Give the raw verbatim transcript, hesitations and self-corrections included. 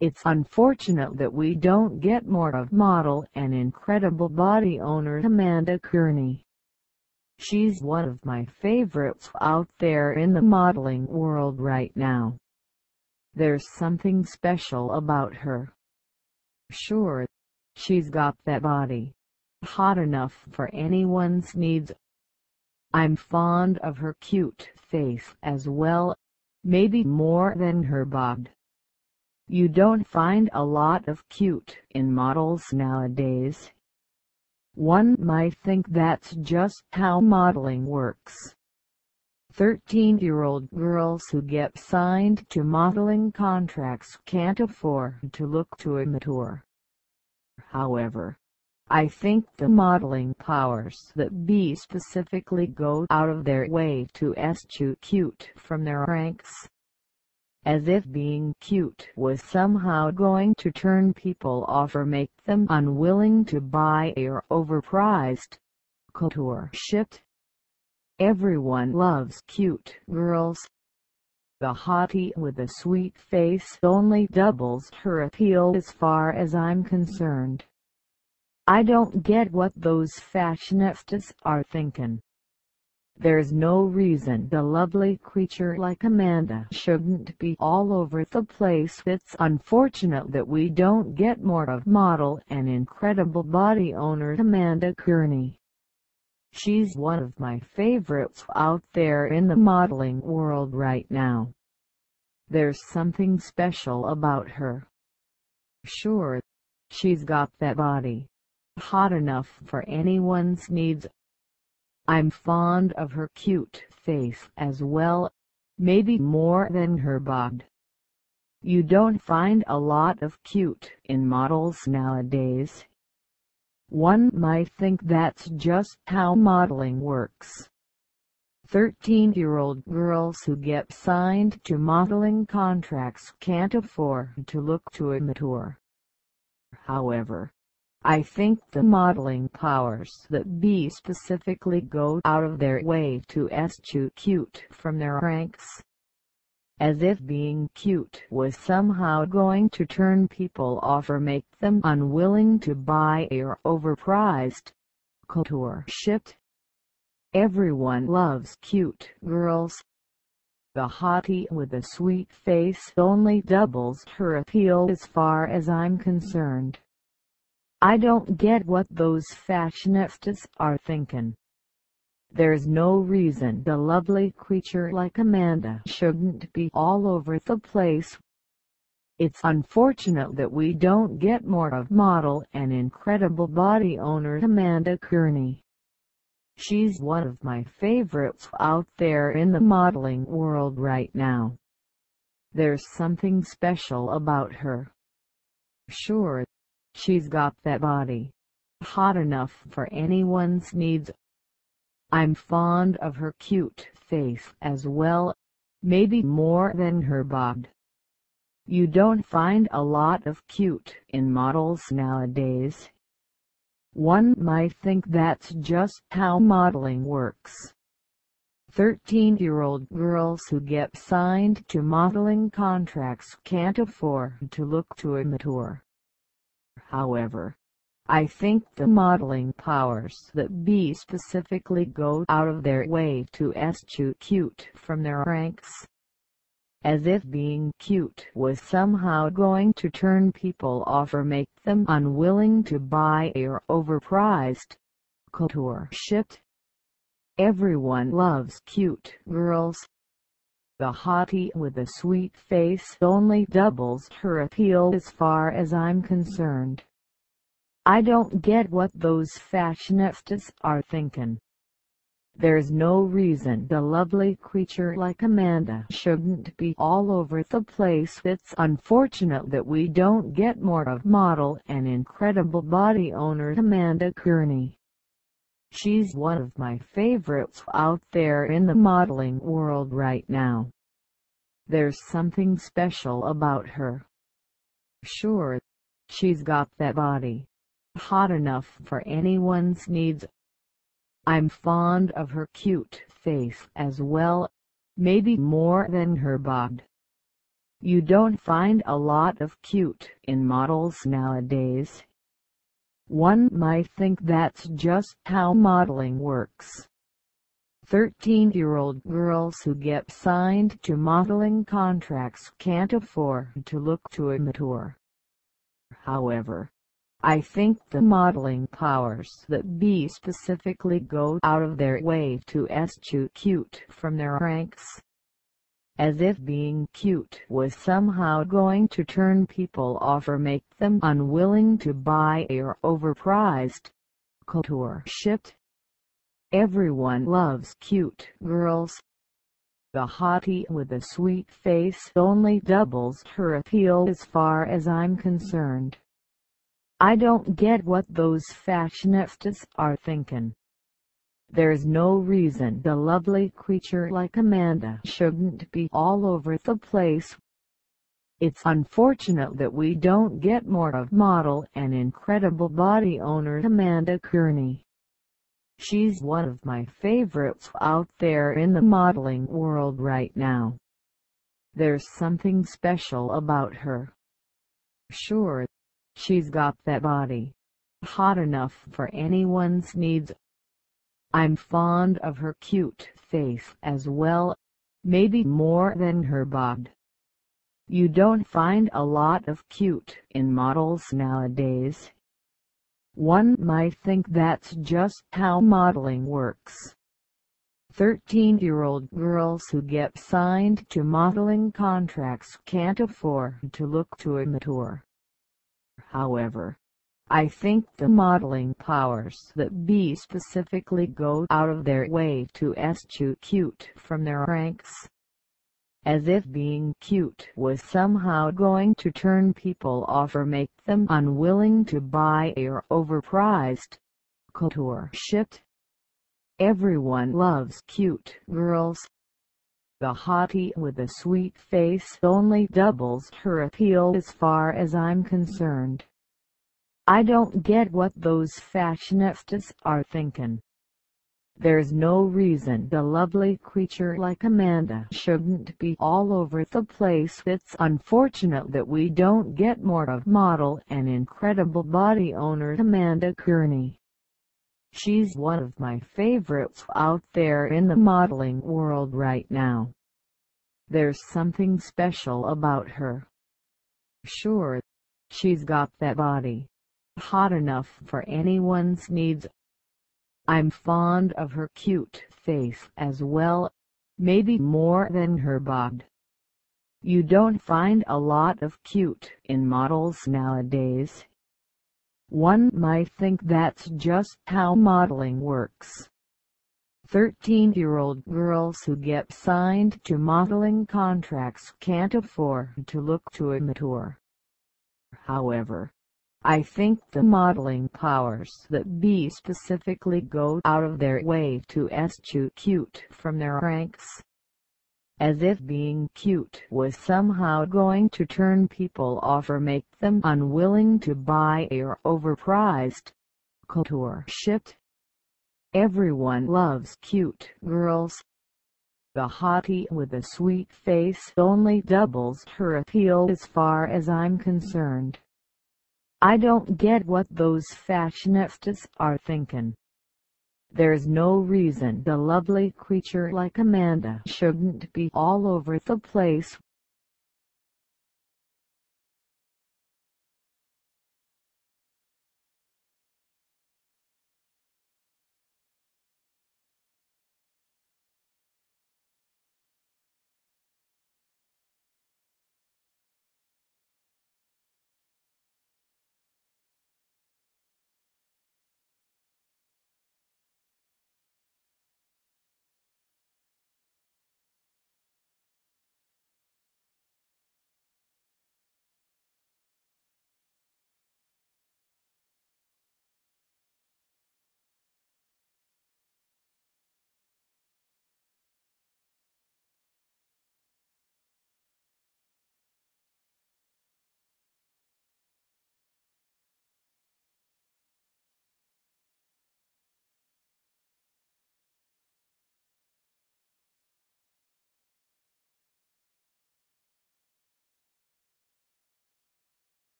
It's unfortunate that we don't get more of model and incredible body owner Amanda Cerny. She's one of my favorites out there in the modeling world right now. There's something special about her. Sure, she's got that body, hot enough for anyone's needs. I'm fond of her cute face as well, maybe more than her bod. You don't find a lot of cute in models nowadays. One might think that's just how modeling works. thirteen-year-old girls who get signed to modeling contracts can't afford to look too immature. However, I think the modeling powers that be specifically go out of their way to eschew cute from their ranks. As if being cute was somehow going to turn people off or make them unwilling to buy your overpriced couture shit. Everyone loves cute girls. The hottie with a sweet face only doubles her appeal as far as I'm concerned. I don't get what those fashionistas are thinking. There's no reason a lovely creature like Amanda shouldn't be all over the place. It's unfortunate that we don't get more of model and incredible body owner Amanda Cerny. She's one of my favorites out there in the modeling world right now. There's something special about her. Sure, she's got that body, hot enough for anyone's needs. I'm fond of her cute face as well, maybe more than her bod. You don't find a lot of cute in models nowadays. One might think that's just how modeling works. thirteen-year-old girls who get signed to modeling contracts can't afford to look too immature. However, I think the modeling powers that be specifically go out of their way to eschew cute from their ranks. As if being cute was somehow going to turn people off or make them unwilling to buy your overpriced couture shit. Everyone loves cute girls. The hottie with a sweet face only doubles her appeal as far as I'm concerned. I don't get what those fashionistas are thinking. There's no reason a lovely creature like Amanda shouldn't be all over the place. It's unfortunate that we don't get more of model and incredible body owner Amanda Cerny. She's one of my favorites out there in the modeling world right now. There's something special about her. Sure, she's got that body, hot enough for anyone's needs. I'm fond of her cute face as well, maybe more than her bod. You don't find a lot of cute in models nowadays. One might think that's just how modeling works. thirteen-year-old girls who get signed to modeling contracts can't afford to look too immature. However, I think the modeling powers that be specifically go out of their way to eschew cute from their ranks. As if being cute was somehow going to turn people off or make them unwilling to buy your overpriced couture shit. Everyone loves cute girls. The hottie with a sweet face only doubles her appeal as far as I'm concerned. I don't get what those fashionistas are thinking. There's no reason a lovely creature like Amanda shouldn't be all over the place. It's unfortunate that we don't get more of model and incredible body owner Amanda Cerny. She's one of my favorites out there in the modeling world right now. There's something special about her. Sure, she's got that body, hot enough for anyone's needs. I'm fond of her cute face as well, maybe more than her bod. You don't find a lot of cute in models nowadays. One might think that's just how modeling works. thirteen-year-old girls who get signed to modeling contracts can't afford to look too immature. However, I think the modeling powers that be specifically go out of their way to eschew cute from their ranks. As if being cute was somehow going to turn people off or make them unwilling to buy or overpriced couture shit. Everyone loves cute girls. The hottie with a sweet face only doubles her appeal as far as I'm concerned. I don't get what those fashionistas are thinking. There's no reason a lovely creature like Amanda shouldn't be all over the place. It's unfortunate that we don't get more of model and incredible body owner Amanda Cerny. She's one of my favorites out there in the modeling world right now. There's something special about her. Sure, she's got that body, hot enough for anyone's needs. I'm fond of her cute face as well, maybe more than her bod. You don't find a lot of cute in models nowadays. One might think that's just how modeling works. thirteen-year-old girls who get signed to modeling contracts can't afford to look too immature. However, I think the modeling powers that be specifically go out of their way to eschew cute from their ranks. As if being cute was somehow going to turn people off or make them unwilling to buy or overpriced couture shit. Everyone loves cute girls. The hottie with a sweet face only doubles her appeal as far as I'm concerned. I don't get what those fashionistas are thinking. There's no reason a lovely creature like Amanda shouldn't be all over the place. It's unfortunate that we don't get more of model and incredible body owner Amanda Cerny. She's one of my favorites out there in the modeling world right now. There's something special about her. Sure, she's got that body, hot enough for anyone's needs. I'm fond of her cute face as well, maybe more than her bod. You don't find a lot of cute in models nowadays. One might think that's just how modeling works. thirteen-year-old girls who get signed to modeling contracts can't afford to look too immature. However, I think the modeling powers that be specifically go out of their way to eschew cute from their ranks. As if being cute was somehow going to turn people off or make them unwilling to buy or overpriced couture shit. Everyone loves cute girls. The hottie with a sweet face only doubles her appeal as far as I'm concerned. I don't get what those fashionistas are thinking. There's no reason a lovely creature like Amanda shouldn't be all over the place.